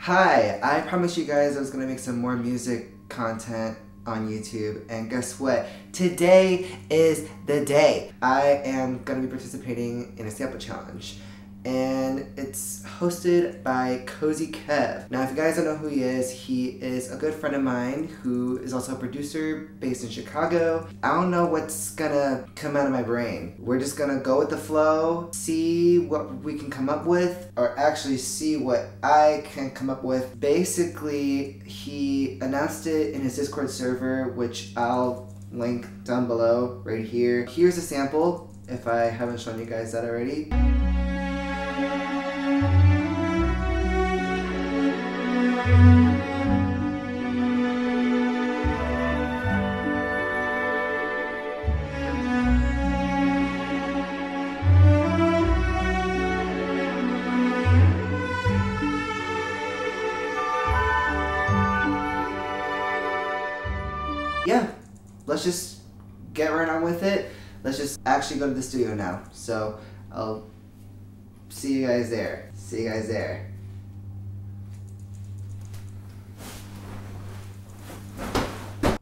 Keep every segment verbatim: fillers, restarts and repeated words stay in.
Hi, I promised you guys I was gonna make some more music content on YouTube, and guess what? Today is the day. I am gonna be participating in a sample challenge, and it's hosted by Cozy Kev. Now, if you guys don't know who he is, he is a good friend of mine who is also a producer based in Chicago. I don't know what's gonna come out of my brain. We're just gonna go with the flow, see what we can come up with, or actually see what I can come up with. Basically, he announced it in his Discord server, which I'll link down below right here. Here's a sample, if I haven't shown you guys that already. Yeah, let's just get right on with it. Let's just actually go to the studio now. So I'll see you guys there. See you guys there.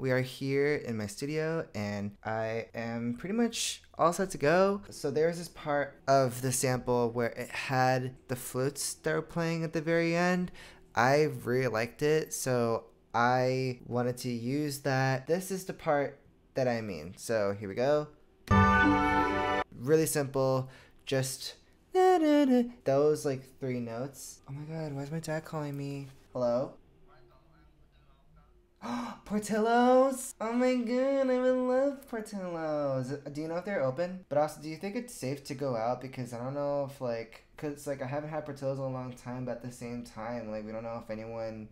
We are here in my studio, and I am pretty much all set to go. So there's this part of the sample where it had the flutes that were playing at the very end. I really liked it, so I wanted to use that. This is the part that I mean. So here we go. Really simple, just da, da, da. Those like three notes. Oh my God, why is my dad calling me? Hello? Portillo's? Oh my God, I would love Portillo's. Do you know if they're open? But also, do you think it's safe to go out? Because I don't know if like, cause like I haven't had Portillo's in a long time, but at the same time, like we don't know if anyone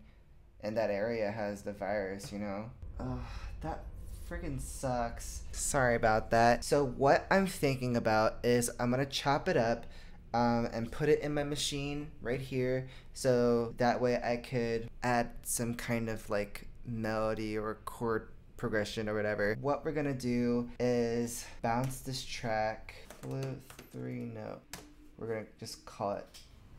in that area has the virus, you know? Ugh, that freaking sucks. Sorry about that. So what I'm thinking about is I'm gonna chop it up Um, and put it in my machine right here, so that way I could add some kind of like melody or chord progression or whatever. What we're gonna do is bounce this track, flute three note. We're gonna just call it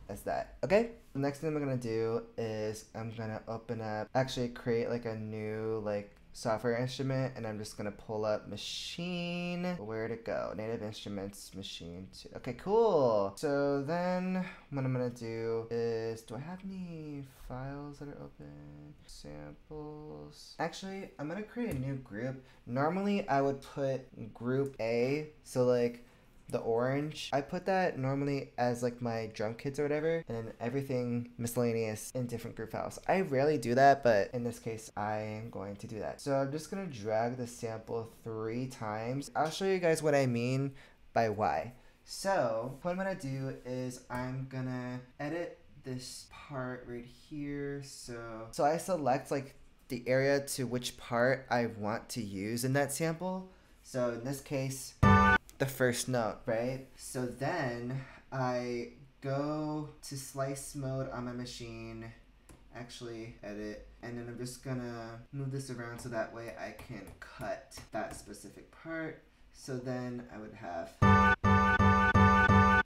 as that, okay? The next thing I'm gonna do is I'm gonna open up, actually create like a new like software instrument, and I'm just gonna pull up Machine. Where'd it go? Native Instruments, Machine two. Okay, cool. So then what I'm gonna do is, do I have any files that are open? Samples. Actually, I'm gonna create a new group. Normally I would put group A, so like the orange. I put that normally as like my drum kits or whatever, and everything miscellaneous in different group files. I rarely do that, but in this case, I am going to do that. So I'm just gonna drag the sample three times. I'll show you guys what I mean by why. So what I'm gonna do is I'm gonna edit this part right here. So, so I select like the area to which part I want to use in that sample. So in this case, the first note, right? So then I go to slice mode on my machine, actually edit, and then I'm just gonna move this around so that way I can cut that specific part. So then I would have,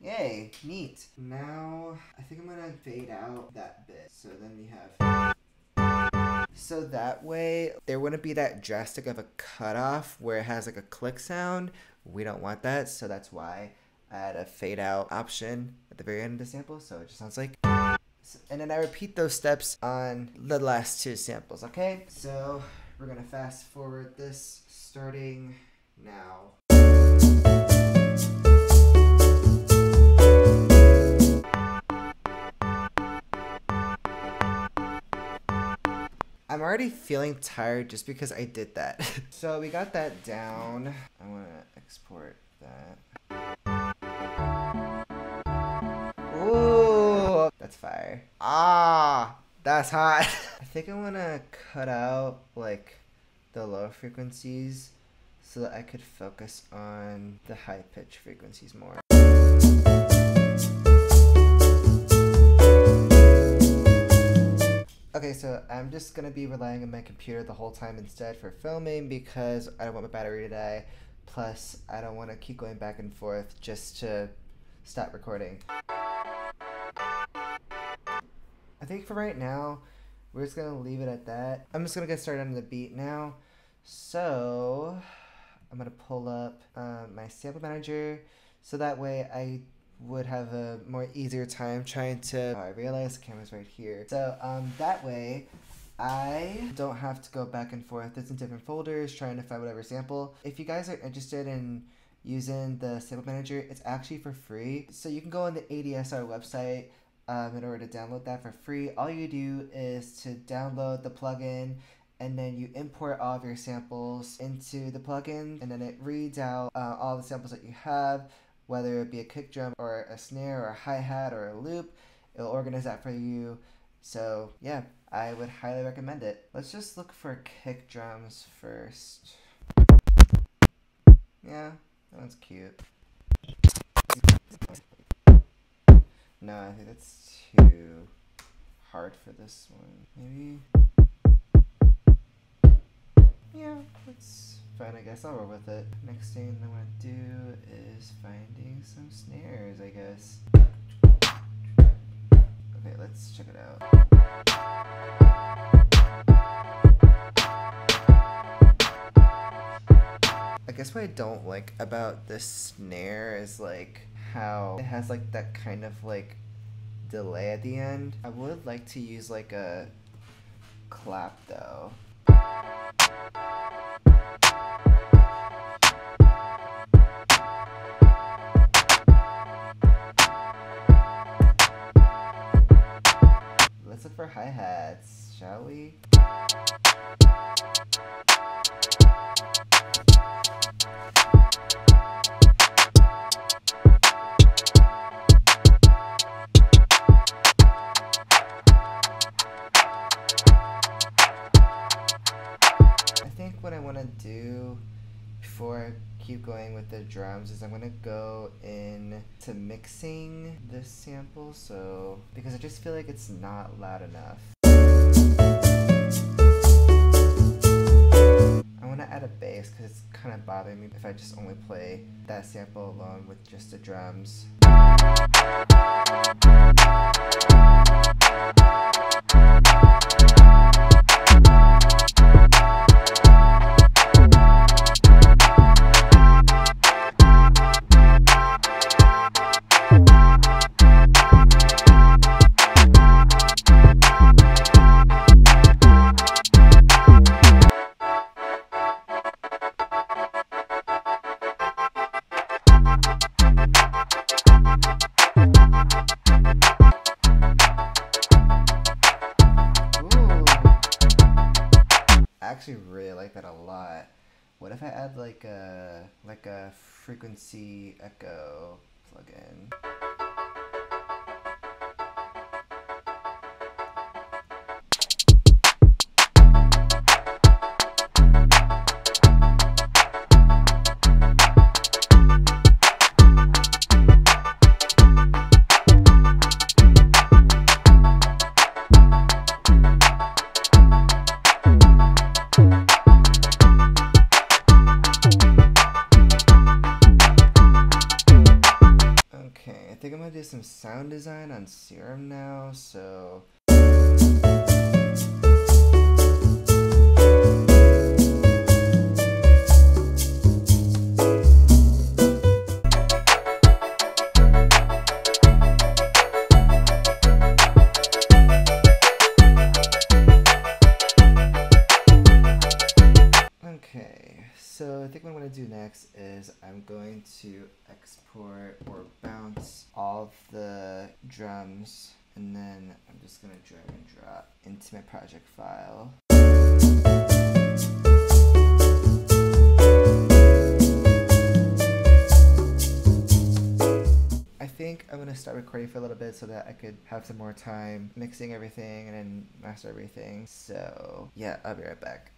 yay, neat. Now I think I'm gonna fade out that bit. So then we have, so that way there wouldn't be that drastic of a cutoff where it has like a click sound. We don't want that, so that's why I had a fade out option at the very end of the sample, so it just sounds like. And then I repeat those steps on the last two samples, okay? So we're gonna fast forward this starting now. I'm already feeling tired just because I did that. So we got that down. I want to export that. Ooh, that's fire. Ah, that's hot. I think I want to cut out like the low frequencies so that I could focus on the high pitch frequencies more. Okay, so I'm just gonna be relying on my computer the whole time instead for filming, because I don't want my battery to die. Plus, I don't want to keep going back and forth just to stop recording. I think for right now, we're just gonna leave it at that. I'm just gonna get started on the beat now. So I'm gonna pull up uh, my sample manager, so that way I would have a more easier time trying to, oh, I realize the camera's right here. So um, that way I don't have to go back and forth between different folders trying to find whatever sample. If you guys are interested in using the sample manager, it's actually for free. So you can go on the A D S R website um, in order to download that for free. All you do is to download the plugin, and then you import all of your samples into the plugin, and then it reads out uh, all the samples that you have, whether it be a kick drum or a snare or a hi-hat or a loop. It'll organize that for you. So yeah, I would highly recommend it. Let's just look for kick drums first. Yeah, that one's cute. No, I think that's too hard for this one. Maybe. Yeah, that's fine, I guess I'll roll with it. Next thing I want to do is finding some snares, I guess. Okay, let's check it out. I guess what I don't like about this snare is like how it has like that kind of like delay at the end. I would like to use like a clap though. Let's look for hi-hats, shall we? What I want to do before I keep going with the drums is I'm going to go in to mixing this sample, so because I just feel like it's not loud enough. I want to add a bass because it's kind of bothering me if I just only play that sample alone with just the drums. Really like that a lot. What if I add like a like a frequency echo plugin? I think I'm gonna do some sound design on Serum now, so okay, so I think what I'm gonna do next is I'm going to export or bounce all the drums, and then I'm just gonna drag and drop into my project file. I think I'm gonna start recording for a little bit so that I could have some more time mixing everything and then master everything. So yeah, I'll be right back.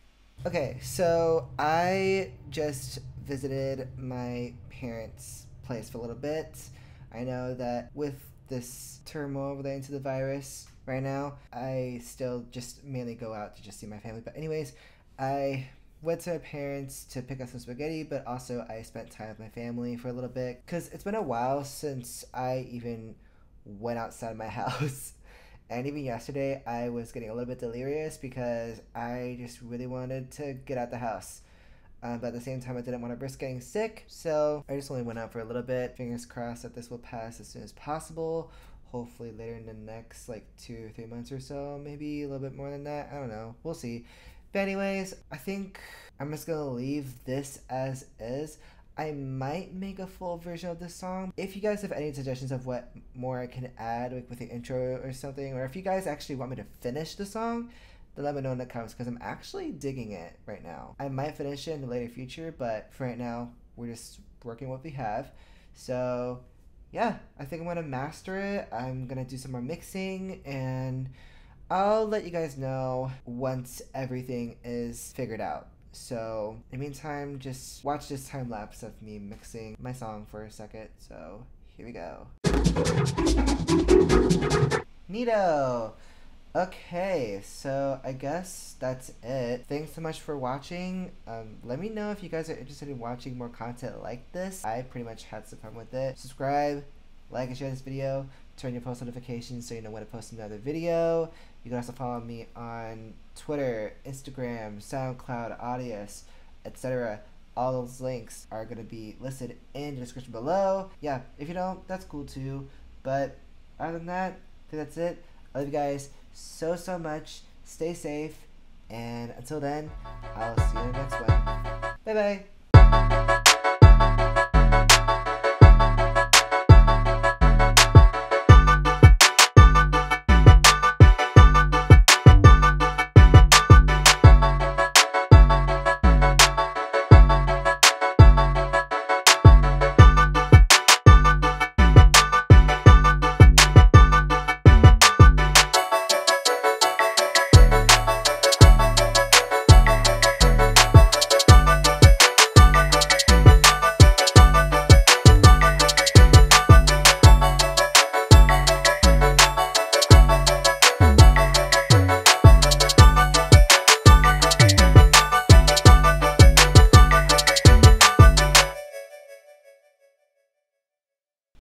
Okay, so I just visited my parents' place for a little bit. I know that with this turmoil related to the virus right now, I still just mainly go out to just see my family. But anyways, I went to my parents to pick up some spaghetti, but also I spent time with my family for a little bit because it's been a while since I even went outside my house And even yesterday, I was getting a little bit delirious because I just really wanted to get out the house. Uh, but at the same time, I didn't want to risk getting sick, so I just only went out for a little bit. Fingers crossed that this will pass as soon as possible. Hopefully later in the next, like, two or three months or so. Maybe a little bit more than that. I don't know. We'll see. But anyways, I think I'm just going to leave this as is. I might make a full version of this song. If you guys have any suggestions of what more I can add, like with the intro or something, or if you guys actually want me to finish the song, then let me know in the comments, because I'm actually digging it right now. I might finish it in the later future, but for right now, we're just working what we have. So yeah, I think I'm gonna master it. I'm gonna do some more mixing, and I'll let you guys know once everything is figured out. So in the meantime, just watch this time lapse of me mixing my song for a second. So here we go. Neato! Okay, so I guess that's it. Thanks so much for watching. Um, let me know if you guys are interested in watching more content like this. I pretty much had some fun with it. Subscribe, like and share this video. Turn your post notifications so you know when to post another video. You can also follow me on Twitter, Instagram, SoundCloud, Audios, et cetera. All those links are going to be listed in the description below. Yeah, if you don't, that's cool too. But other than that, I think that's it. I love you guys so, so much. Stay safe. And until then, I'll see you in the next one. Bye-bye.